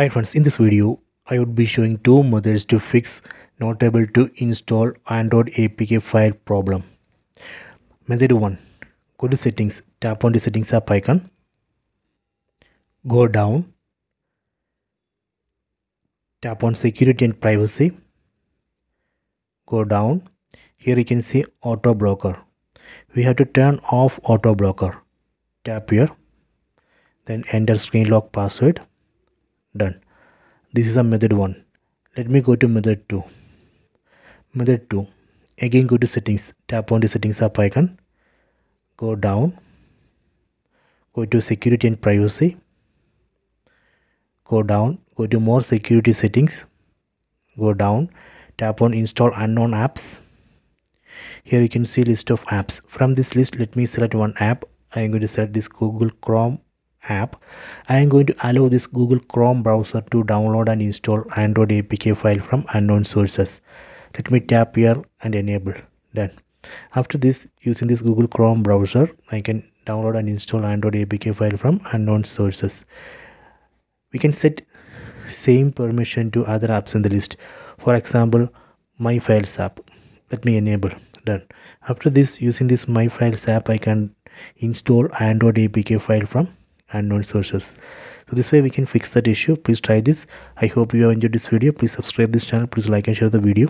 Hi friends, in this video I would be showing two methods to fix not able to install Android APK file problem. Method 1, go to settings, tap on the settings app icon, go down, tap on security and privacy, go down. Here you can see auto blocker. We have to turn off auto blocker. Tap here, then enter screen lock password. Done. This is a method 1. Let me go to method 2. Method 2, again go to settings, tap on the settings app icon, go down, go to security and privacy, go down, go to more security settings, go down, tap on install unknown apps. Here you can see list of apps. From this list, let me select one app. I am going to select this Google Chrome app. I am going to allow this Google Chrome browser to download and install Android APK file from unknown sources. Let me tap here and enable. Done. After this, using this Google Chrome browser, I can download and install Android APK file from unknown sources. We can set same permission to other apps in the list. For example, My Files app. Let me enable. Done. After this, using this My Files app, I can install Android APK file from unknown sources. So this way we can fix that issue. Please try this. I hope you have enjoyed this video. Please subscribe this channel. Please like and share the video.